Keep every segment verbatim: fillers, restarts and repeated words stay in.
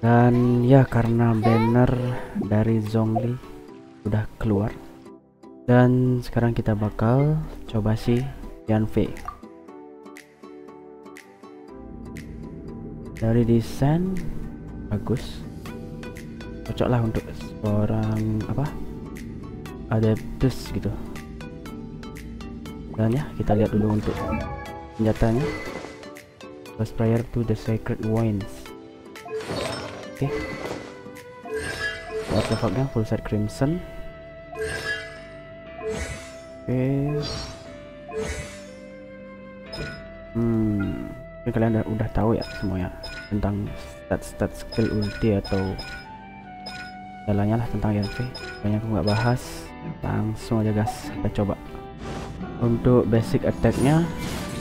Dan ya, karena banner dari Zhongli udah keluar, dan sekarang kita bakal coba si Yanfei. Dari desain bagus, cocoklah untuk seorang apa adeptus gitu. Dan ya, kita lihat dulu untuk senjatanya. First prayer to the sacred winds. Oke, okay. Artefaknya full set crimson. Oke, okay. Hmm, ini kalian udah, udah tahu ya semuanya tentang stat-stat skill ulti atau jalannya lah tentang Yanfei. Banyak aku nggak bahas, langsung aja gas kita coba. Untuk basic attacknya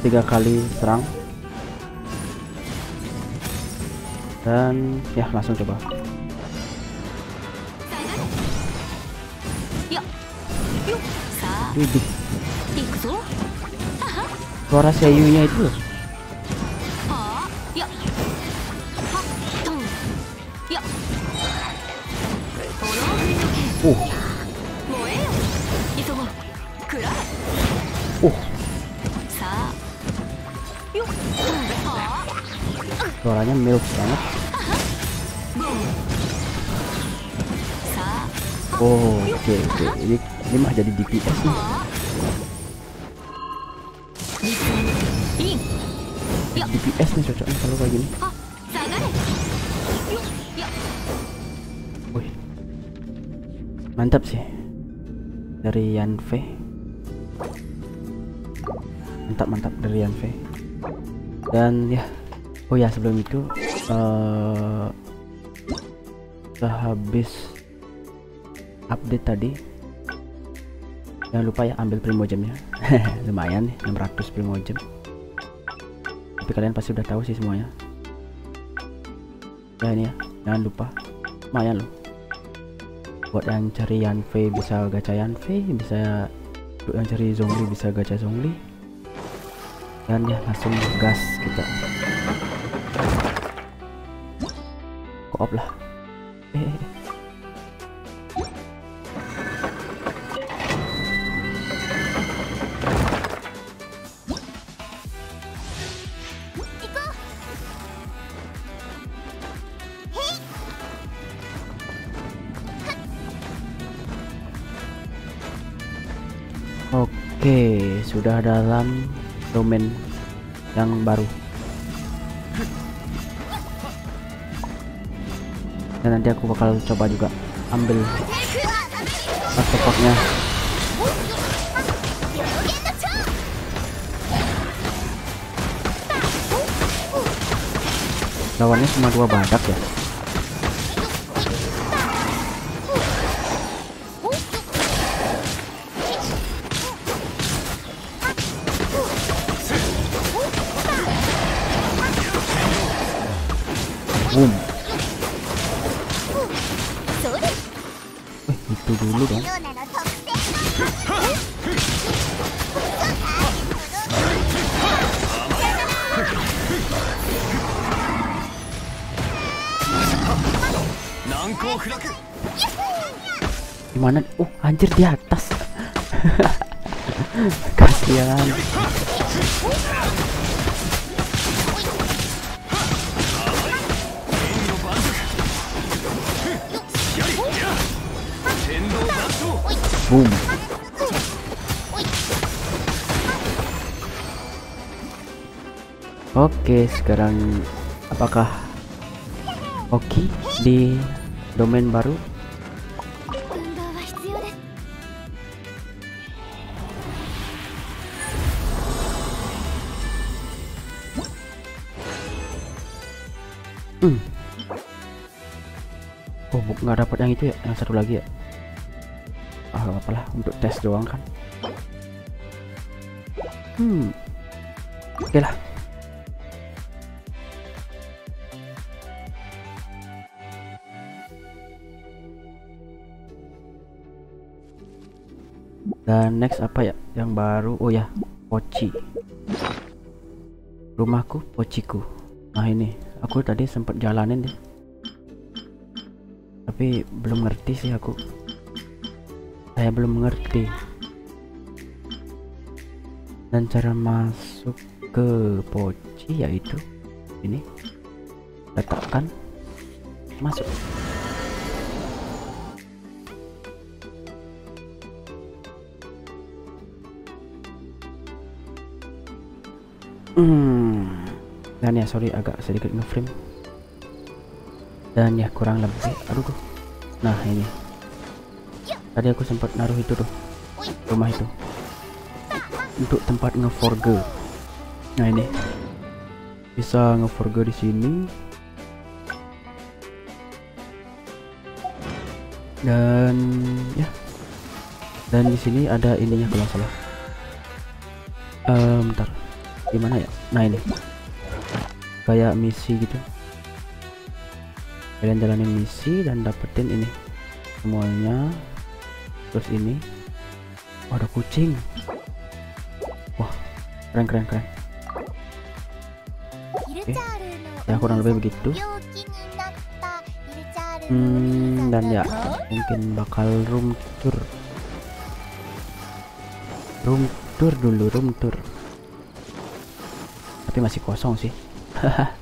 tiga kali serang. Dan ya, langsung coba. Widih, suara Seiyunya itu. Uh. Uh. Suaranya milk banget. Oh, oke, okay, oke. Okay. Ini, ini mah jadi D P S nih. D P S nih cocoknya kalau kayak gini. Wih, mantap sih dari Yanfei. Mantap, mantap dari Yanfei. Dan ya, oh ya sebelum itu, uh, sehabis update tadi jangan lupa ya ambil primogemnya. Lumayan nih, enam ratus primogem, tapi kalian pasti udah tahu sih semuanya ya. Ini ya, jangan lupa, lumayan loh buat yang cari Yanfei bisa gacha Yanfei, bisa untuk yang cari Zhongli bisa gacha Zhongli. Dan ya, langsung gas kita co-op lah. eh Oke, sudah dalam domain yang baru. Dan nanti aku bakal coba juga ambil artefaknya. Lawannya cuma dua badak ya. Boom. Eh, itu dulu dong. Gimana? Oh, anjir di atas. Kasihan. Boom. Oke, sekarang apakah Poci di domain baru? Hmm. Oh, nggak dapat yang itu ya, yang satu lagi ya. Ah, gak apa-apa lah, untuk tes doang kan. Hmm, oke lah. Dan next apa ya yang baru? Oh ya, Poci. Rumahku, Pociku. Nah ini, aku tadi sempat jalanin deh. tapi belum ngerti sih aku. Saya belum mengerti. Dan cara masuk ke Poci yaitu ini, letakkan, masuk. Hmm. Dan ya sorry agak sedikit ngeframe. Dan ya kurang lebih, aduh tuh. Nah ini, tadi aku sempat naruh itu tuh, rumah itu, untuk tempat ngeforge. Nah ini, bisa ngeforge di sini. Dan ya, dan di sini ada ininya kalau salah. Um, bentar, gimana ya? Nah ini, kayak misi gitu. Kalian jalanin misi dan dapetin ini semuanya. Terus ini, oh, ada kucing. Wah, keren keren keren. Oke, ya kurang lebih begitu. Hmm, dan ya mungkin bakal room tour, room tour dulu room tour. Tapi masih kosong sih. Haha.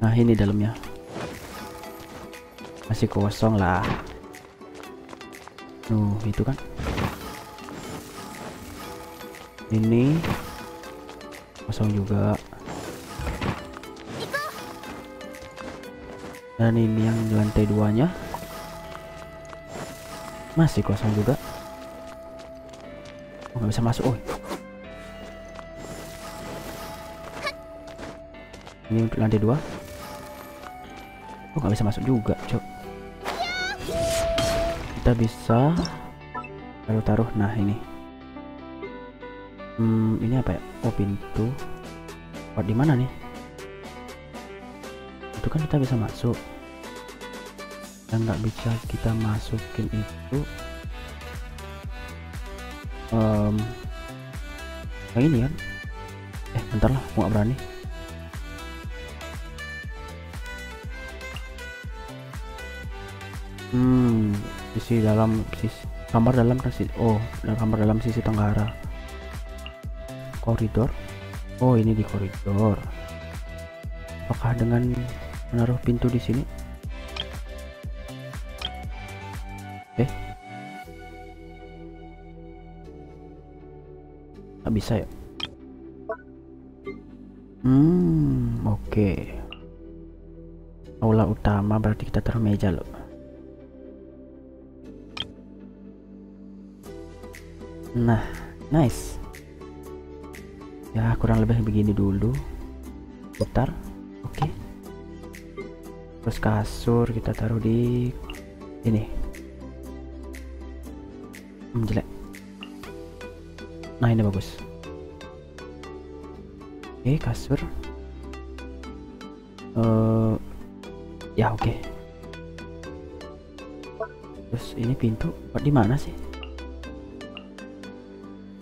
Nah ini dalamnya masih kosong lah. Tuh itu kan. Ini kosong juga. Dan ini yang lantai duanya masih kosong juga. Oh, nggak bisa masuk. Oh. Ini untuk lantai dua. Oh, nggak bisa masuk juga, cok. Kita bisa lalu taruh. Nah ini, hmm, ini apa ya? Oh, pintu. Oh, di mana nih? Itu kan kita bisa masuk. Yang nggak bisa kita masukin itu, um, yang ini kan? Eh, bentar lah, aku nggak berani. Hmm, sisi dalam, sisi kamar dalam kasih. Oh, kamar dalam sisi tenggara. Koridor. Oh, ini di koridor. Apakah dengan menaruh pintu di sini? Eh, nggak bisa ya? Hmm, oke. Okay. Aula utama berarti kita taruh meja loh. Nah, nice. Ya, kurang lebih begini dulu. Putar. Oke. Okay. Terus kasur kita taruh di ini. Hmm, jelek. Nah, ini bagus. Oke, okay, kasur. Uh, ya, oke. Okay. Terus ini pintu. Oh, di mana sih?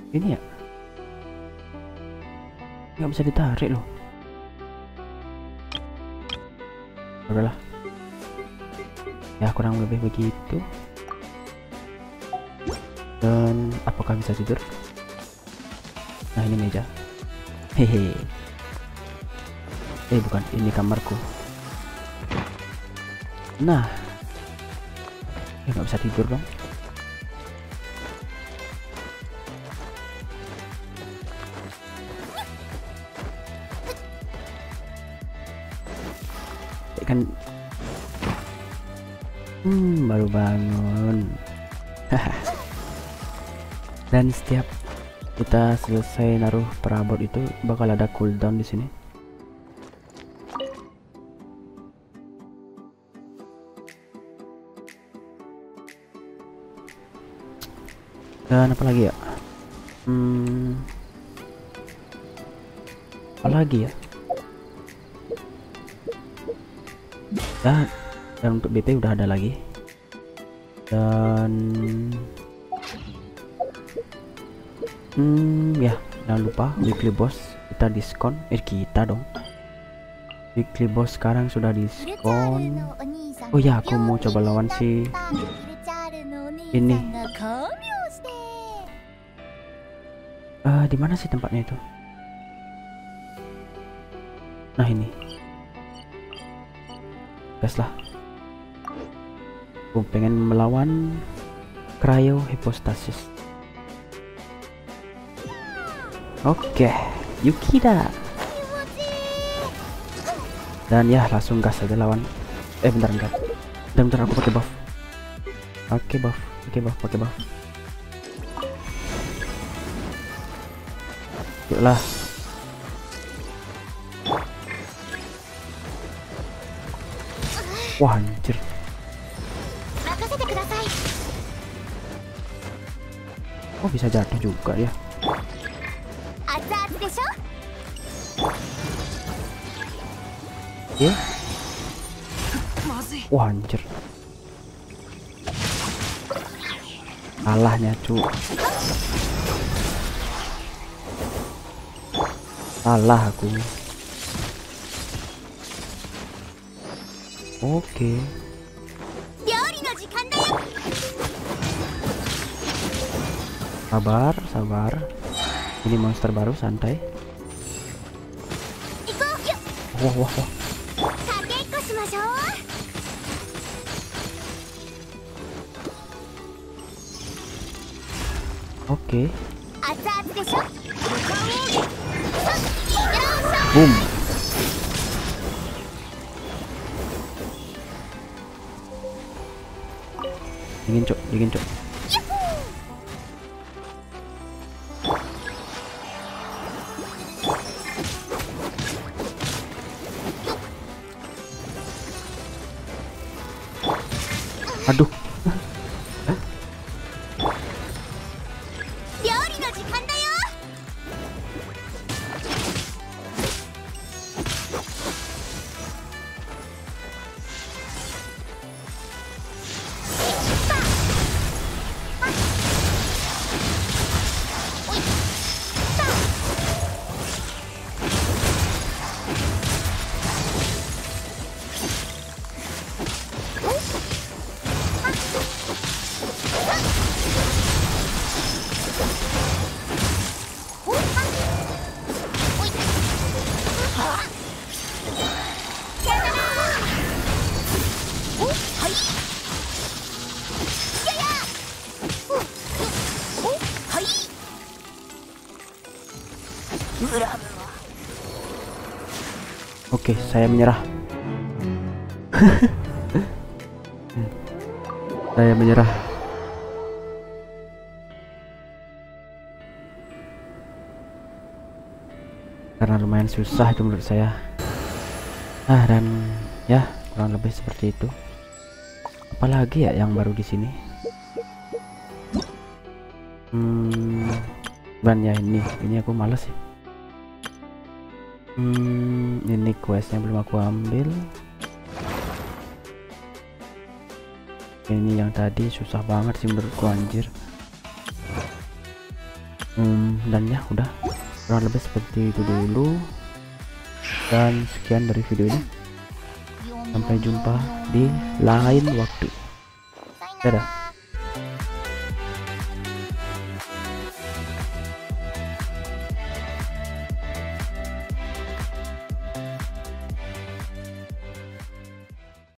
Ini ya nggak bisa ditarik loh. Udahlah ya kurang lebih begitu. Dan apakah bisa tidur? Nah ini meja. Hehe. Eh bukan, ini kamarku. Nah eh nggak bisa tidur dong. Kan hmm, baru bangun. Dan setiap kita selesai naruh perabot itu bakal ada cooldown di sini. Dan apa lagi ya? Hmm, apa lagi ya? Dan, dan untuk B P udah ada lagi. Dan hmm ya Jangan lupa weekly boss kita diskon, eh kita dong, weekly boss sekarang sudah diskon. Oh ya, aku mau coba lawan si ini. Uh, di mana sih tempatnya itu? Nah ini, gas lah. Aku pengen melawan Cryo Hypostasis. Oke, okay. Yukida. Dan ya langsung gas aja lawan. Eh bentar enggak. Bentar, bentar aku pakai buff. Oke okay, buff, oke okay, buff, pakai buff. Lah. Wah anjir. Oh bisa jatuh juga ya. Ya. Yeah. Wah anjir. Salahnya cu. Salah aku. Oke. Sabar, sabar. Ini monster baru, santai. Wah, wah, wah. Oke. Boom. Dingin cok, dingin cok. Aduh. Oke, saya menyerah. Saya menyerah. Karena lumayan susah itu menurut saya. Nah, dan ya, kurang lebih seperti itu. Apalagi ya yang baru di sini. Hmm, ban ya ini. Ini aku males sih. Hmm, ini questnya belum aku ambil. Ini yang tadi susah banget sih menurutku anjir. Hmm, dan ya udah kurang lebih seperti itu dulu. Dan sekian dari video ini. Sampai jumpa di lain waktu. Dadah.